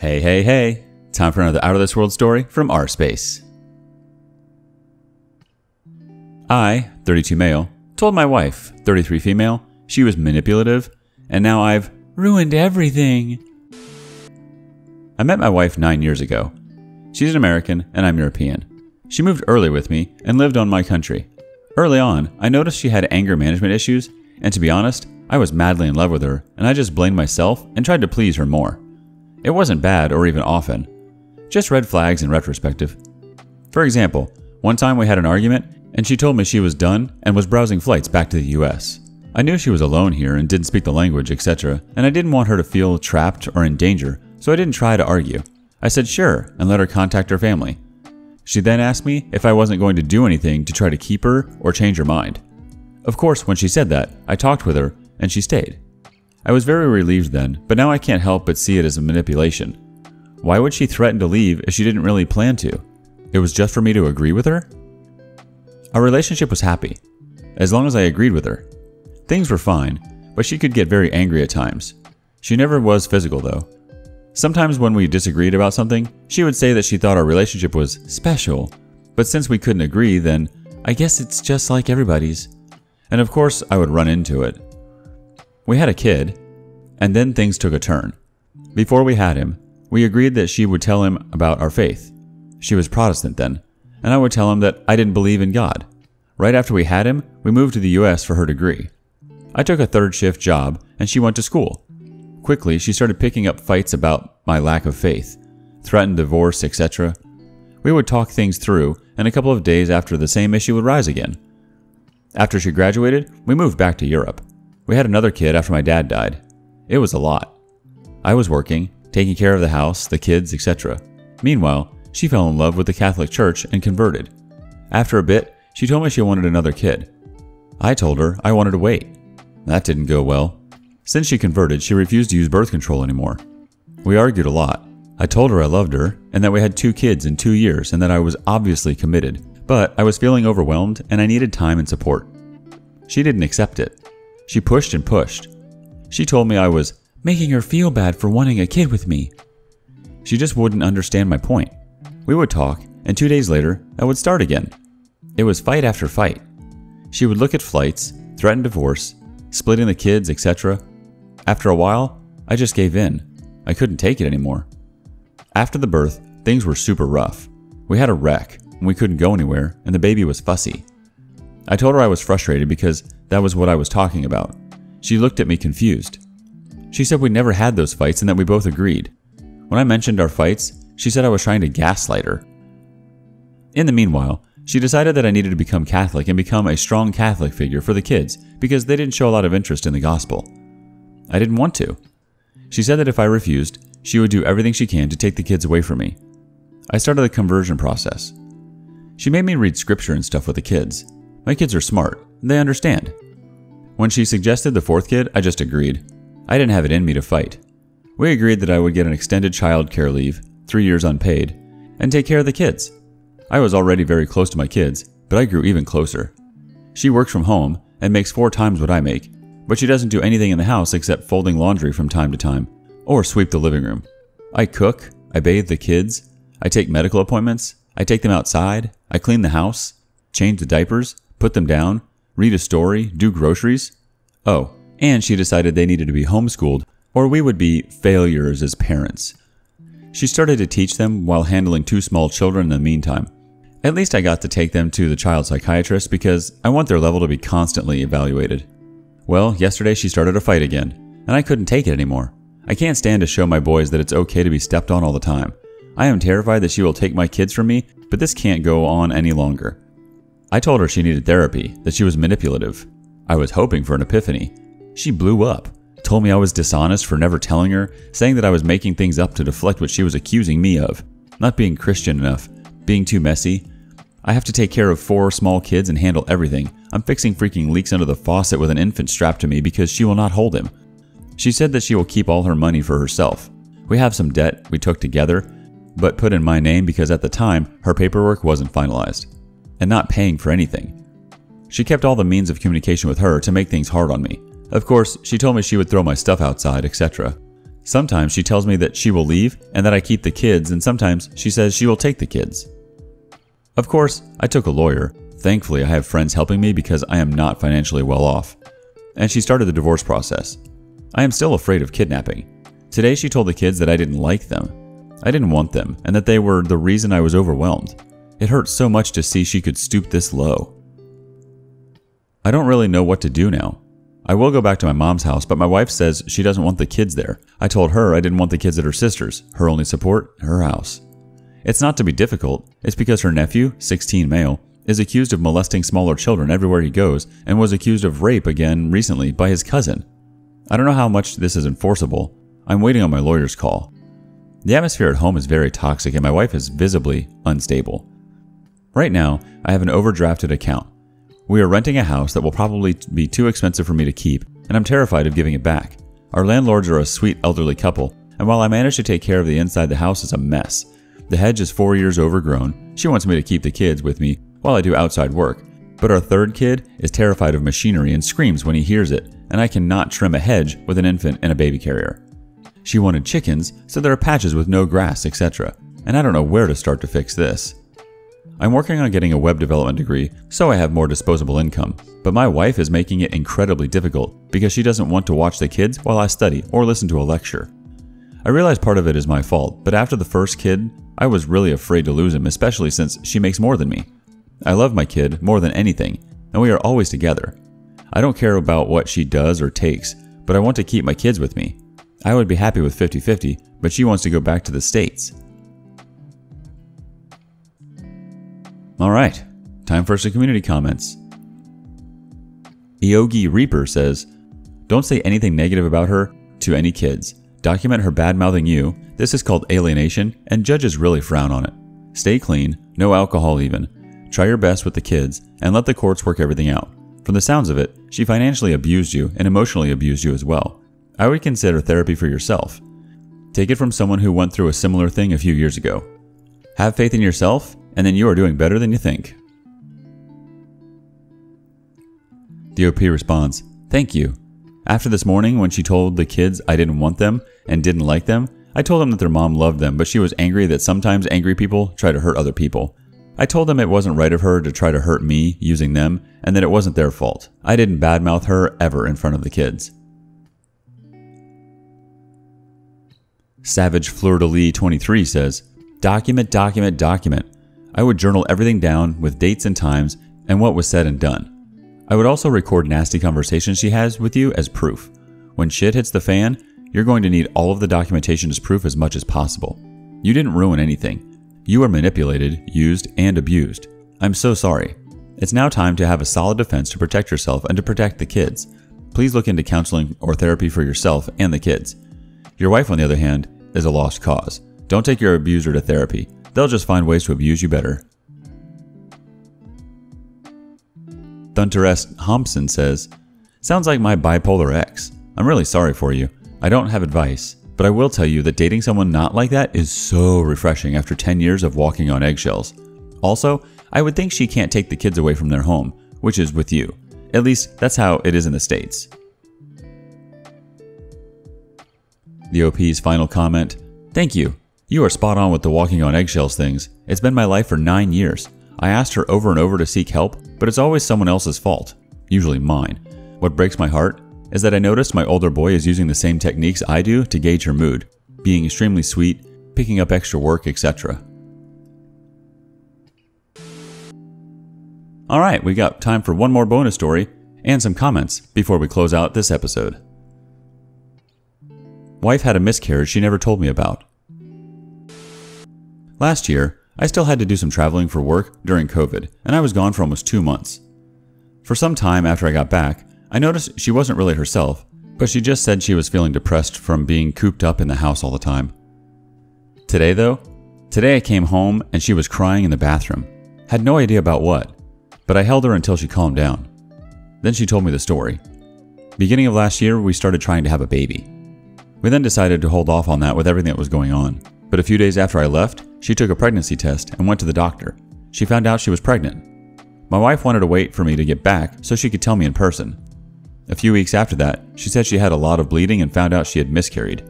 Hey, hey, hey! Time for another Out of This World story from R Space. I, 32 male, told my wife, 33 female, she was manipulative, and now I've ruined everything. I met my wife 9 years ago. She's an American and I'm European. She moved early with me and lived on my country. Early on, I noticed she had anger management issues, and to be honest, I was madly in love with her and I just blamed myself and tried to please her more. It wasn't bad or even often. Just red flags in retrospective. For example, one time we had an argument and she told me she was done and was browsing flights back to the US. I knew she was alone here and didn't speak the language, etc., and I didn't want her to feel trapped or in danger, so I didn't try to argue. I said sure and let her contact her family. She then asked me if I wasn't going to do anything to try to keep her or change her mind. Of course, when she said that, I talked with her and she stayed. I was very relieved then, but now I can't help but see it as a manipulation. Why would she threaten to leave if she didn't really plan to? It was just for me to agree with her? Our relationship was happy, as long as I agreed with her. Things were fine, but she could get very angry at times. She never was physical though. Sometimes when we disagreed about something, she would say that she thought our relationship was special, but since we couldn't agree, then I guess it's just like everybody's. And of course, I would run into it. We had a kid, and then things took a turn. Before we had him, we agreed that she would tell him about our faith. She was Protestant then, and I would tell him that I didn't believe in God. Right after we had him, we moved to the US for her degree. I took a third shift job, and she went to school. Quickly, she started picking up fights about my lack of faith, threatened divorce, etc. We would talk things through, and a couple of days after, the same issue would rise again. After she graduated, we moved back to Europe. We had another kid after my dad died. It was a lot. I was working, taking care of the house, the kids, etc. Meanwhile, she fell in love with the Catholic Church and converted. After a bit, she told me she wanted another kid. I told her I wanted to wait. That didn't go well. Since she converted, she refused to use birth control anymore. We argued a lot. I told her I loved her and that we had 2 kids in 2 years and that I was obviously committed, but I was feeling overwhelmed and I needed time and support. She didn't accept it. She pushed and pushed. She told me I was making her feel bad for wanting a kid with me. She just wouldn't understand my point. We would talk, and 2 days later, I would start again. It was fight after fight. She would look at flights, threaten divorce, splitting the kids, etc. After a while, I just gave in. I couldn't take it anymore. After the birth, things were super rough. We had a wreck, and we couldn't go anywhere, and the baby was fussy. I told her I was frustrated because that was what I was talking about. She looked at me confused. She said we never had those fights and that we both agreed. When I mentioned our fights, she said I was trying to gaslight her. In the meanwhile, she decided that I needed to become Catholic and become a strong Catholic figure for the kids because they didn't show a lot of interest in the gospel. I didn't want to. She said that if I refused, she would do everything she can to take the kids away from me. I started the conversion process. She made me read scripture and stuff with the kids. My kids are smart. They understand. When she suggested the 4th kid, I just agreed. I didn't have it in me to fight. We agreed that I would get an extended child care leave, 3 years unpaid, and take care of the kids. I was already very close to my kids, but I grew even closer. She works from home and makes 4 times what I make, but she doesn't do anything in the house except folding laundry from time to time, or sweep the living room. I cook, I bathe the kids, I take medical appointments, I take them outside, I clean the house, change the diapers, put them down, read a story, do groceries. Oh, and she decided they needed to be homeschooled or we would be failures as parents. She started to teach them while handling 2 small children in the meantime. At least I got to take them to the child psychiatrist because I want their level to be constantly evaluated. Well, yesterday she started a fight again, and I couldn't take it anymore. I can't stand to show my boys that it's okay to be stepped on all the time. I am terrified that she will take my kids from me, but this can't go on any longer. I told her she needed therapy, that she was manipulative. I was hoping for an epiphany. She blew up, told me I was dishonest for never telling her, saying that I was making things up to deflect what she was accusing me of, not being Christian enough, being too messy. I have to take care of 4 small kids and handle everything. I'm fixing freaking leaks under the faucet with an infant strapped to me because she will not hold him. She said that she will keep all her money for herself. We have some debt we took together, but put in my name because at the time, her paperwork wasn't finalized. And not paying for anything. She kept all the means of communication with her to make things hard on me. Of course, she told me she would throw my stuff outside, etc. Sometimes she tells me that she will leave and that I keep the kids, and sometimes she says she will take the kids. Of course, I took a lawyer. Thankfully, I have friends helping me because I am not financially well off. And she started the divorce process. I am still afraid of kidnapping. Today she told the kids that I didn't like them. I didn't want them, and that they were the reason I was overwhelmed. It hurt so much to see she could stoop this low. I don't really know what to do now. I will go back to my mom's house, but my wife says she doesn't want the kids there. I told her I didn't want the kids at her sister's. Her only support, her house. It's not to be difficult. It's because her nephew, 16 male, is accused of molesting smaller children everywhere he goes and was accused of rape again recently by his cousin. I don't know how much this is enforceable. I'm waiting on my lawyer's call. The atmosphere at home is very toxic and my wife is visibly unstable. Right now, I have an overdrafted account. We are renting a house that will probably be too expensive for me to keep, and I'm terrified of giving it back. Our landlords are a sweet elderly couple, and while I manage to take care of the inside, the house is a mess. The hedge is 4 years overgrown. She wants me to keep the kids with me while I do outside work, but our third kid is terrified of machinery and screams when he hears it, and I cannot trim a hedge with an infant and a baby carrier. She wanted chickens, so there are patches with no grass, etc., and I don't know where to start to fix this. I'm working on getting a web development degree, so I have more disposable income, but my wife is making it incredibly difficult because she doesn't want to watch the kids while I study or listen to a lecture. I realize part of it is my fault, but after the first kid, I was really afraid to lose him, especially since she makes more than me. I love my kid more than anything, and we are always together. I don't care about what she does or takes, but I want to keep my kids with me. I would be happy with 50-50, but she wants to go back to the States. Alright, time for some community comments. Yogi Reaper says, "Don't say anything negative about her to any kids. Document her bad-mouthing you. This is called alienation, and judges really frown on it. Stay clean, no alcohol even. Try your best with the kids and let the courts work everything out. From the sounds of it, she financially abused you and emotionally abused you as well. I would consider therapy for yourself. Take it from someone who went through a similar thing a few years ago. Have faith in yourself, and then you are doing better than you think." DOP responds, "Thank you. After this morning when she told the kids I didn't want them and didn't like them, I told them that their mom loved them, but she was angry that sometimes angry people try to hurt other people. I told them it wasn't right of her to try to hurt me using them, and that it wasn't their fault. I didn't badmouth her ever in front of the kids." Savage Fleur de Lee 23 says, "Document, document, document. I would journal everything down with dates and times and what was said and done. I would also record nasty conversations she has with you as proof. When shit hits the fan, you're going to need all of the documentation as proof as much as possible. You didn't ruin anything. You were manipulated, used, and abused. I'm so sorry. It's now time to have a solid defense to protect yourself and to protect the kids. Please look into counseling or therapy for yourself and the kids. Your wife, on the other hand, is a lost cause. Don't take your abuser to therapy. They'll just find ways to abuse you better." Thunter S. Thompson says, "Sounds like my bipolar ex. I'm really sorry for you. I don't have advice, but I will tell you that dating someone not like that is so refreshing after 10 years of walking on eggshells. Also, I would think she can't take the kids away from their home, which is with you. At least that's how it is in the States." The OP's final comment, "Thank you. You are spot on with the walking on eggshells things. It's been my life for 9 years. I asked her over and over to seek help, but it's always someone else's fault, usually mine. What breaks my heart is that I noticed my older boy is using the same techniques I do to gauge her mood, being extremely sweet, picking up extra work, etc." Alright, we got time for one more bonus story and some comments before we close out this episode. "Wife had a miscarriage she never told me about. Last year, I still had to do some traveling for work during COVID, and I was gone for almost 2 months. For some time after I got back, I noticed she wasn't really herself, but she just said she was feeling depressed from being cooped up in the house all the time. Today I came home and she was crying in the bathroom. Had no idea about what, but I held her until she calmed down. Then she told me the story. Beginning of last year, we started trying to have a baby. We then decided to hold off on that with everything that was going on, but a few days after I left, she took a pregnancy test and went to the doctor. She found out she was pregnant. My wife wanted to wait for me to get back so she could tell me in person. A few weeks after that, she said she had a lot of bleeding and found out she had miscarried.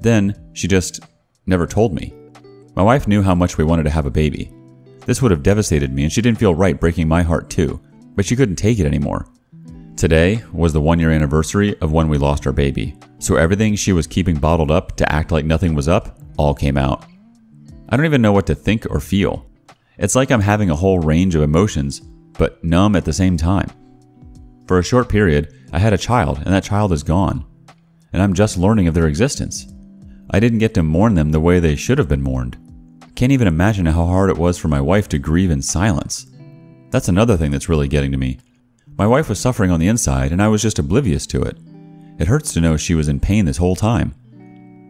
Then, she just never told me. My wife knew how much we wanted to have a baby. This would have devastated me, and she didn't feel right breaking my heart too, but she couldn't take it anymore. Today was the one-year anniversary of when we lost our baby, so everything she was keeping bottled up to act like nothing was up all came out. I don't even know what to think or feel. It's like I'm having a whole range of emotions, but numb at the same time. For a short period, I had a child, and that child is gone, and I'm just learning of their existence. I didn't get to mourn them the way they should have been mourned. Can't even imagine how hard it was for my wife to grieve in silence. That's another thing that's really getting to me. My wife was suffering on the inside, and I was just oblivious to it. It hurts to know she was in pain this whole time.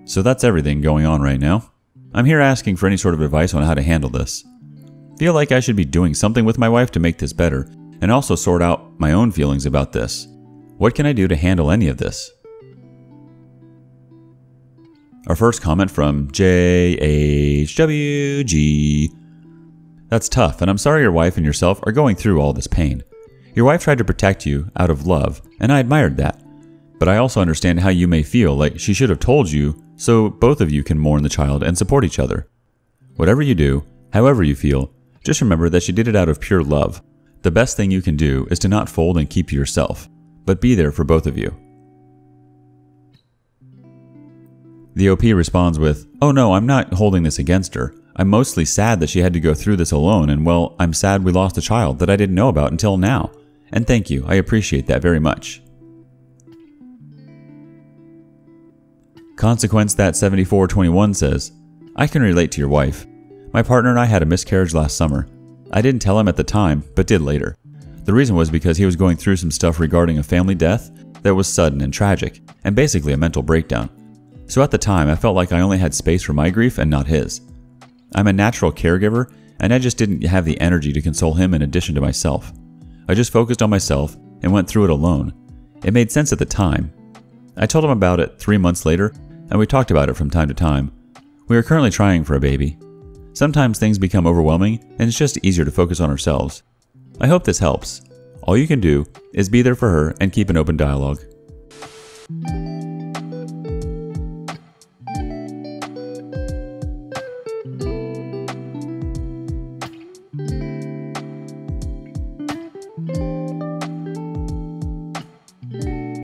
So that's everything going on right now. I'm here asking for any sort of advice on how to handle this. Feel like I should be doing something with my wife to make this better, and also sort out my own feelings about this. What can I do to handle any of this? Our first comment from JHWG. That's tough, and I'm sorry your wife and yourself are going through all this pain. Your wife tried to protect you out of love, and I admired that. But I also understand how you may feel like she should have told you so both of you can mourn the child and support each other. Whatever you do, however you feel, just remember that she did it out of pure love. The best thing you can do is to not fold and keep to yourself, but be there for both of you. The OP responds with, "Oh no, I'm not holding this against her. I'm mostly sad that she had to go through this alone, and well, I'm sad we lost a child that I didn't know about until now. And thank you, I appreciate that very much." Consequence that 7421 says, "I can relate to your wife. My partner and I had a miscarriage last summer. I didn't tell him at the time, but did later. The reason was because he was going through some stuff regarding a family death that was sudden and tragic, and basically a mental breakdown. So at the time, I felt like I only had space for my grief and not his. I'm a natural caregiver, and I just didn't have the energy to console him in addition to myself. I just focused on myself and went through it alone. It made sense at the time. I told him about it 3 months later, and we talked about it from time to time. We are currently trying for a baby. Sometimes things become overwhelming, and it's just easier to focus on ourselves. I hope this helps. All you can do is be there for her and keep an open dialogue."